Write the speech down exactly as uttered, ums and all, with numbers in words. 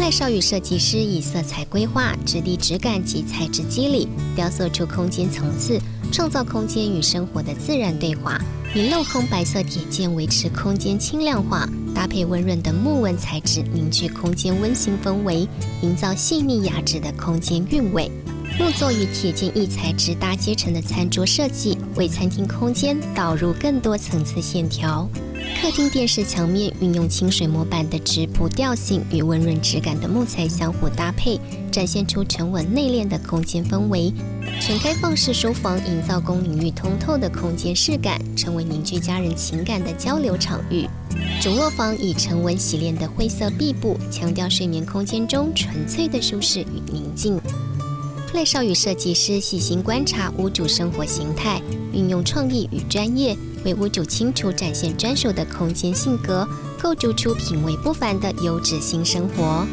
赖少宇设计师以色彩规划、质地质感及材质肌理，雕塑出空间层次，创造空间与生活的自然对话。以镂空白色铁件维持空间轻量化，搭配温润的木纹材质，凝聚空间温馨氛围，营造细腻雅致的空间韵味。 木座与铁件异材质搭接成的餐桌设计，为餐厅空间导入更多层次线条。客厅电视墙面运用清水模板的质朴调性与温润质感的木材相互搭配，展现出沉稳内敛的空间氛围。全开放式书房营造公领域通透的空间视感，成为凝聚家人情感的交流场域。 主卧房以沉稳洗练的灰色壁布，强调睡眠空间中纯粹的舒适与宁静。赖少宇设计师细心观察屋主生活形态，运用创意与专业，为屋主清楚展现专属的空间性格，构筑出品味不凡的优质新生活。